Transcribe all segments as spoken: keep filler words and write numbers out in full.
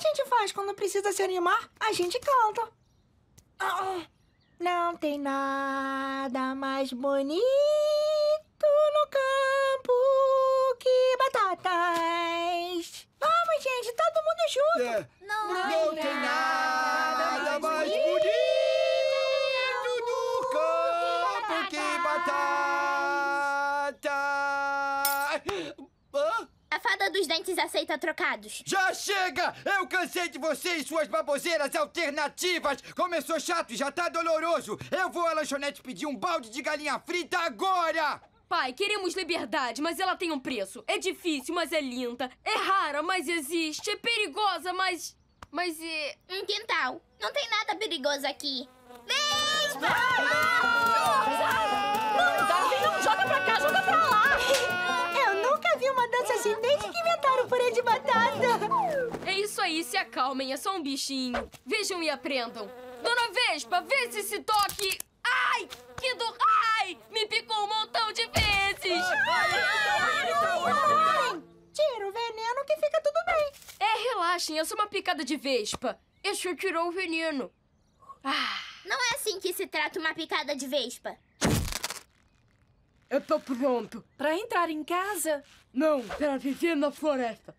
a gente faz quando precisa se animar? A gente canta. Ah, não tem nada mais bonito no campo que batatas. Vamos, gente, todo mundo junto. É. Não, não, não tem nada, nada mais bonito, bonito no campo que batatas. Batata. Ah? A fada dos dentes aceita trocados. Já chega! Eu cansei de você e suas baboseiras alternativas. Começou chato e já tá doloroso. Eu vou à lanchonete pedir um balde de galinha frita agora! Pai, queremos liberdade, mas ela tem um preço. É difícil, mas é linda. É rara, mas existe. É perigosa, mas... Mas é... Um quintal. Não tem nada perigoso aqui. Vespa! Davi, não! Joga pra cá, joga pra lá! Vi uma dança assim desde que inventaram o purê de batata. É isso aí, se acalmem, é só um bichinho. Vejam e aprendam. Dona Vespa, vê se se toque. Ai, que dor. Ai, me picou um montão de vezes. Tira o veneno que fica tudo bem. É, relaxem, é só uma picada de vespa. Isso tirou o veneno. Ah. Não é assim que se trata uma picada de vespa. Eu tô pronto. Pra entrar em casa? Não, pra viver na floresta.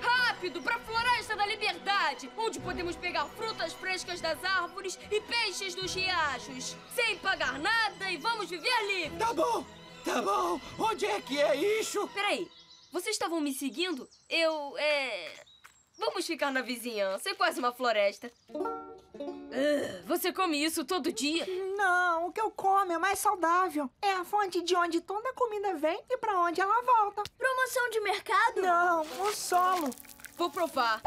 Rápido, pra Floresta da Liberdade, onde podemos pegar frutas frescas das árvores e peixes dos riachos, sem pagar nada, e vamos viver livres. Tá bom, tá bom. Onde é que é isso? Peraí, vocês estavam me seguindo? Eu, é... Vamos ficar na vizinhança, é quase uma floresta. Você come isso todo dia? Não, o que eu como é mais saudável. É a fonte de onde toda a comida vem e pra onde ela volta. Promoção de mercado? Não, o solo. Vou provar.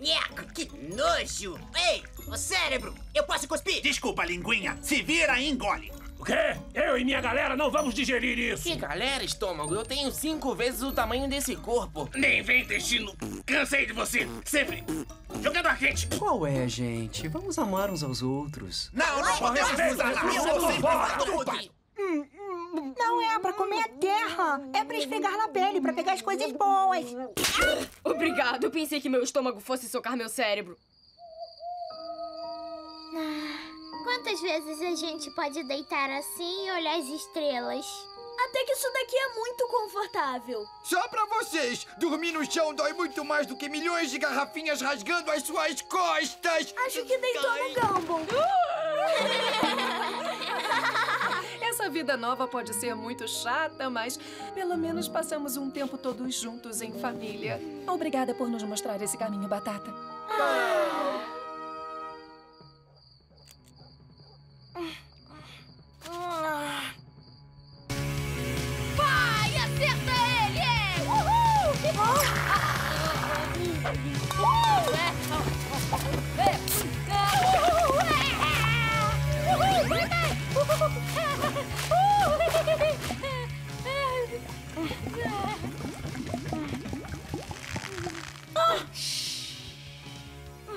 Eco, que nojo! Ei, o cérebro, eu posso cuspir? Desculpa, linguinha, se vira e engole. O quê? Eu e minha galera não vamos digerir isso! Que galera, estômago? Eu tenho cinco vezes o tamanho desse corpo. Nem vem, intestino! Cansei de você! Sempre jogando a gente! Qual é, gente? Vamos amar uns aos outros. Não, não podemos pensar lá! Eu vou embora! Não é pra comer a terra! É pra esfregar na pele, pra pegar as coisas boas! Obrigado! Eu pensei que meu estômago fosse socar meu cérebro. Quantas vezes a gente pode deitar assim e olhar as estrelas? Até que isso daqui é muito confortável. Só pra vocês! Dormir no chão dói muito mais do que milhões de garrafinhas rasgando as suas costas! Acho que deitou no Gumball. Essa vida nova pode ser muito chata, mas pelo menos passamos um tempo todos juntos em família. Obrigada por nos mostrar esse caminho, Batata. Ah. Pai, acerta ele! Uhul!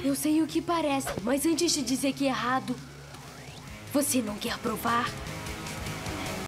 Eu sei o que parece, mas antes de dizer que é errado, você não quer provar?